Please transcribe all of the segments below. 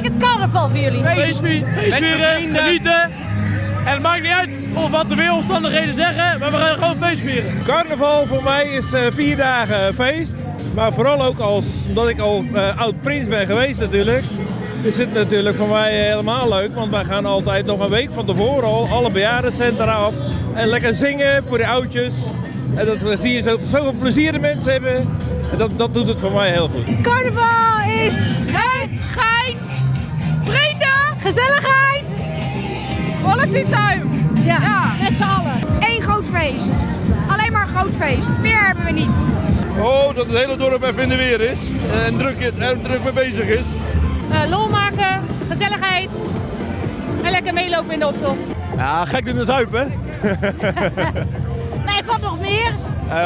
betekent carnaval voor jullie? Feestvieren, genieten. En het maakt niet uit of wat de weeromstandigheden zeggen, maar we gaan gewoon feestvieren. Carnaval voor mij is 4 dagen feest. Maar vooral ook omdat ik al oud-prins ben geweest natuurlijk. Is het natuurlijk voor mij helemaal leuk, want wij gaan altijd nog een week van tevoren al alle bejaardencentra af. En lekker zingen voor de oudjes. En dat zie je zoveel plezier de mensen hebben. En dat doet het voor mij heel goed. Carnaval is schijt, gein, vrienden, gezelligheid. Quality time. Ja, met z'n allen. Eén groot feest. Alleen maar een groot feest. Meer hebben we niet. Oh, dat het hele dorp even in de weer is. En druk mee bezig is. Lol maken, gezelligheid en lekker meelopen in de optocht. Ja, gek in de zuip, hè? Nee, wat nog meer?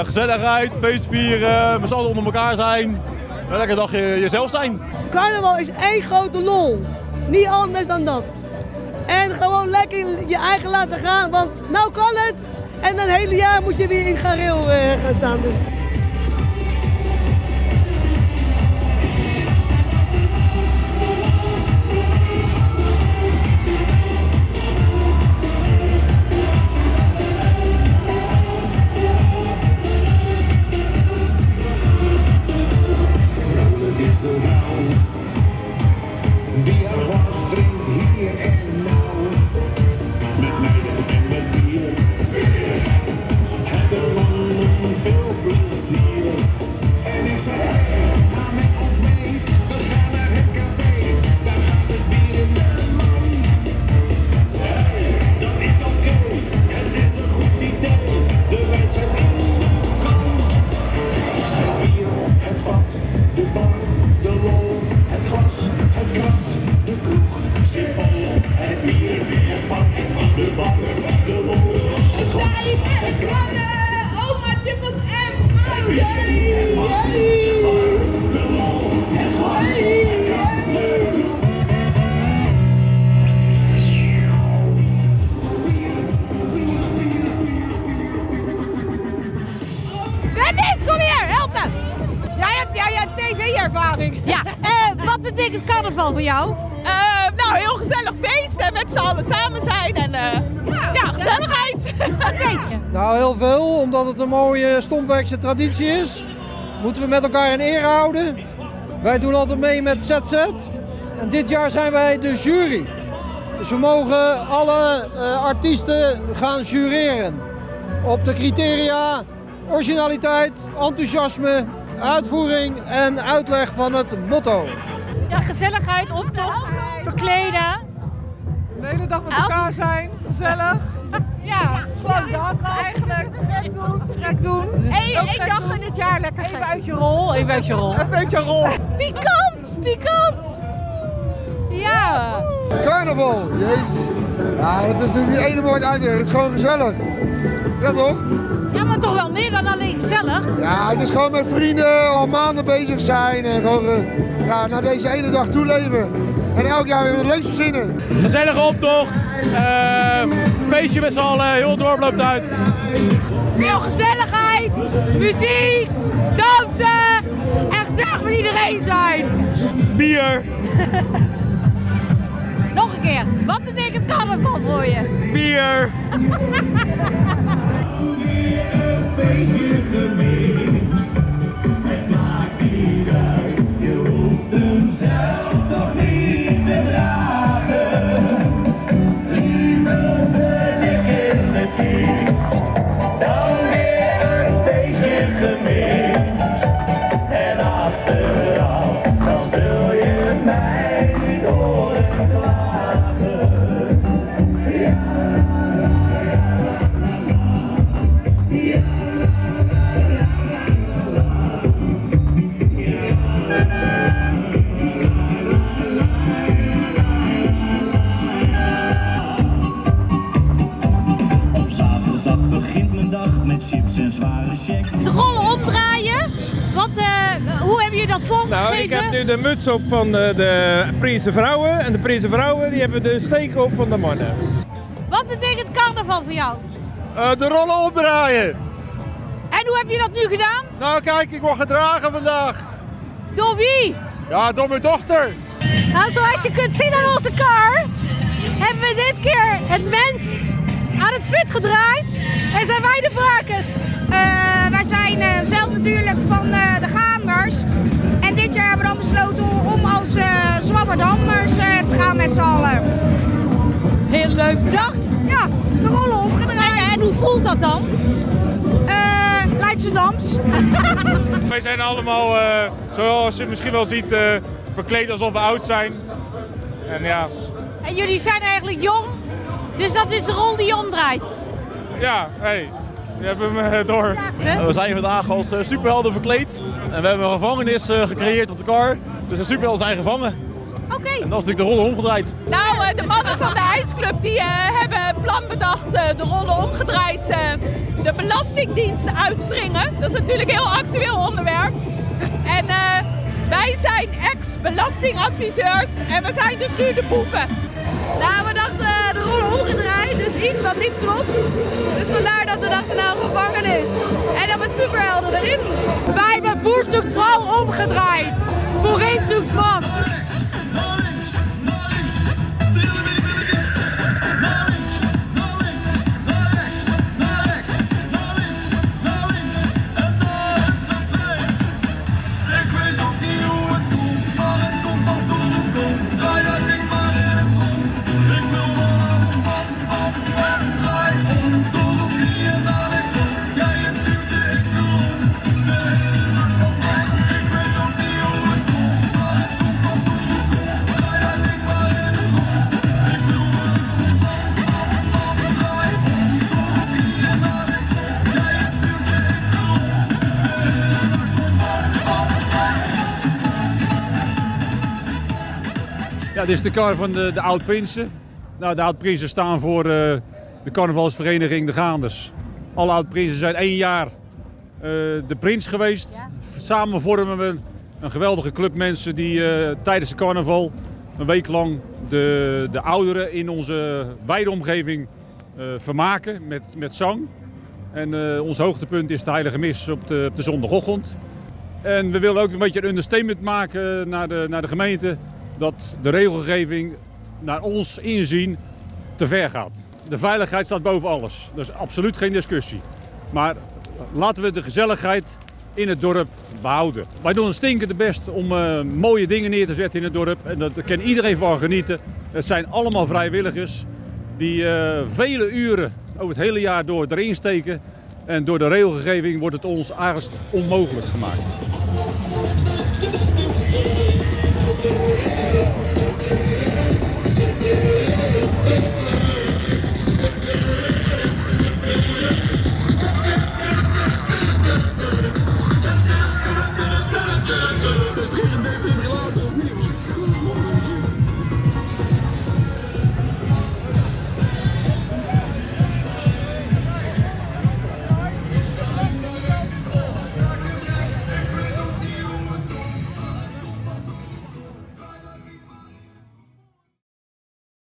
Gezelligheid, feestvieren, met z'n allen onder elkaar zijn. Een lekker dagje jezelf zijn. Carnaval is één grote lol. Niet anders dan dat. En gewoon lekker je eigen laten gaan, want nou kan het. En een hele jaar moet je weer in gareel gaan staan. Dus. TV-ervaring. Ja. Wat betekent carnaval voor jou? Nou, heel gezellig feesten, met z'n allen samen zijn en ja, gezelligheid. Ja. Nou, heel veel, omdat het een mooie Stompwijkse traditie is. Moeten we met elkaar in ere houden. Wij doen altijd mee met ZZ. En dit jaar zijn wij de jury. Dus we mogen alle artiesten gaan jureren. Op de criteria originaliteit, enthousiasme, uitvoering en uitleg van het motto. Ja, gezelligheid, optocht, verkleden. De hele dag met elkaar zijn, gezellig. Ja, gewoon dat eigenlijk. Gek doen. Eén dag in het jaar lekker gek. Even uit je rol. Pikant. Ja. Carnaval, jezus. Ja, het is natuurlijk niet één woord uit. Het is gewoon gezellig. Ja, toch? Ja, maar toch wel meer dan alleen gezellig. Ja, het is gewoon met vrienden al maanden bezig zijn en gewoon naar deze ene dag toeleven. En elk jaar weer leuks verzinnen. Gezellige optocht, feestje met z'n allen, heel het dorp loopt uit. Veel gezelligheid, muziek, dansen en gezellig met iedereen zijn. Bier. Nog een keer, wat betekent carnaval voor je? Bier. Het maakt niet uit, je hoeft hem zelf toch niet te dragen. Liever ben ik in de kist, dan weer een feestje gemist. En achteraf, dan zul je mij niet horen klagen. De rollen omdraaien, hoe hebben jullie dat vormgegeven? Nou, ik heb nu de muts op van de prinsenvrouwen en de prinsenvrouwen die hebben de steken op van de mannen. Wat betekent carnaval voor jou? De rollen omdraaien. En hoe heb je dat nu gedaan? Nou kijk, ik word gedragen vandaag. Door wie? Ja, door mijn dochter. Nou, zoals je kunt zien aan onze kar, hebben we dit keer het mens aan het spit gedraaid en zijn wij de varkens. Wij zijn zelf natuurlijk van de Gaanders en dit jaar hebben we dan besloten om als Zwabberdammers te gaan met z'n allen. Heel leuk bedacht. Ja, de rollen omgedraaid. En hoe voelt dat dan? Leidschendams. Wij zijn allemaal, zoals je misschien wel ziet, verkleed alsof we oud zijn. En, ja. En jullie zijn eigenlijk jong, dus dat is de rol die je omdraait. Ja, hey, je hebt hem door. We zijn vandaag als superhelden verkleed. En we hebben een gevangenis gecreëerd op de kar. Dus de superhelden zijn gevangen. Okay. En dat is natuurlijk de rollen omgedraaid. Nou, de mannen van de IJsclub die hebben een plan bedacht, de rollen omgedraaid, de belastingdienst uitwringen. Dat is natuurlijk een heel actueel onderwerp. En wij zijn ex-belastingadviseurs en we zijn dus nu de boeven. Nou, we dachten de rollen omgedraaid, dus iets wat niet klopt. Dus vandaar dat we dachten, nou, gevangenis. En dan met superhelden erin. Wij hebben boer zoekt vrouw omgedraaid. Boerin zoekt man. Ja, dit is de kar van de Oud-Prinsen. Nou, de Oud-Prinsen staan voor de carnavalsvereniging De Gaanders. Alle Oud-Prinsen zijn 1 jaar de prins geweest. Ja. Samen vormen we een geweldige club mensen die tijdens de carnaval een week lang de ouderen in onze wijde omgeving vermaken met zang. En ons hoogtepunt is de Heilige Mis op de zondagochtend. En we willen ook een beetje een understatement maken naar de gemeente. Dat de regelgeving naar ons inzien te ver gaat. De veiligheid staat boven alles, dus absoluut geen discussie. Maar laten we de gezelligheid in het dorp behouden. Wij doen ons stinkende best om mooie dingen neer te zetten in het dorp. En daar kan iedereen van genieten. Het zijn allemaal vrijwilligers die vele uren over het hele jaar door erin steken. En door de regelgeving wordt het ons haast onmogelijk gemaakt.